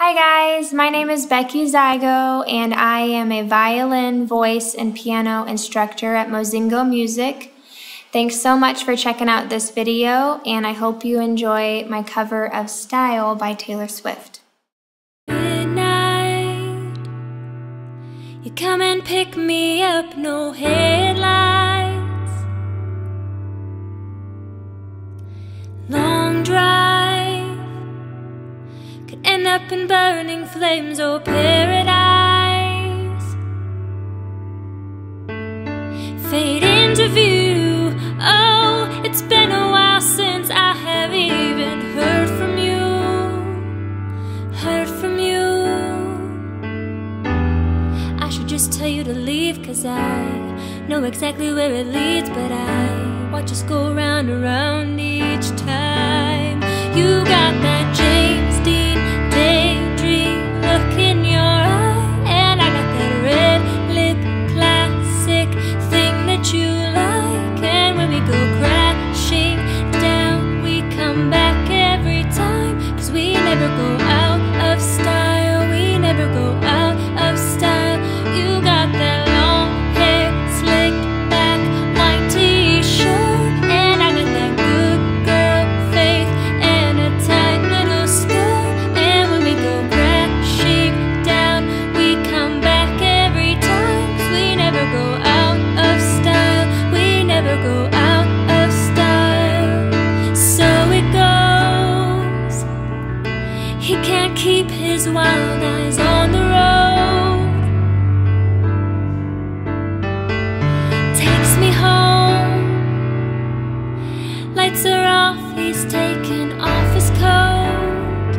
Hi guys, my name is Becky Zigo, and I am a violin, voice, and piano instructor at Mozingo Music. Thanks so much for checking out this video, and I hope you enjoy my cover of Style by Taylor Swift. Midnight, you come and pick me up, no headlights. Long drive, end up in burning flames or paradise. Fade into view. Oh, it's been a while since I have even heard from you. Heard from you. I should just tell you to leave, 'cause I know exactly where it leads, but I watch us go round and round each time. You got that James Dean keep his wild eyes on the road. Takes me home. Lights are off, he's taken off his coat.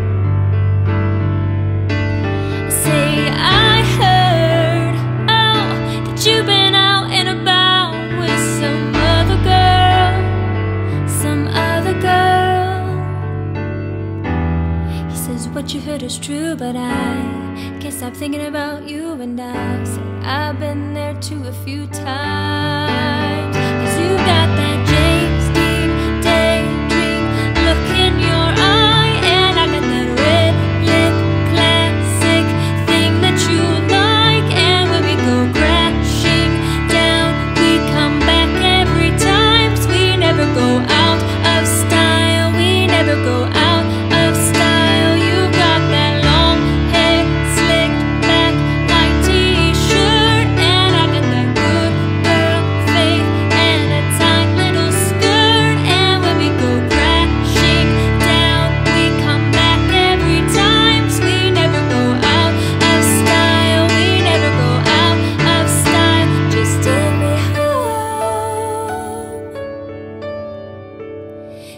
I say, I heard, oh, that you've been out and about with some other girl. Some other girl. What you heard is true, but I can't stop thinking about you. And I've said I've been there too a few times, 'cause you got that James Dean daydream look in your eye, and I got that red lip classic thing that you like. And when we go crashing down, we come back every time, 'cause we never go out of style. We never go out.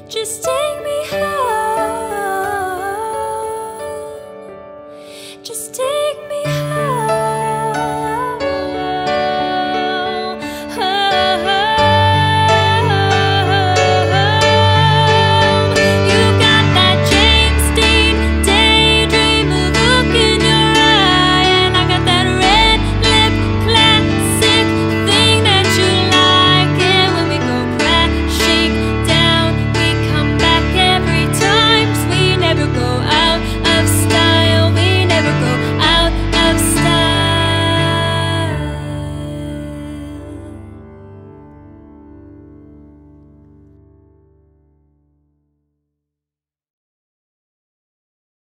Just take me home.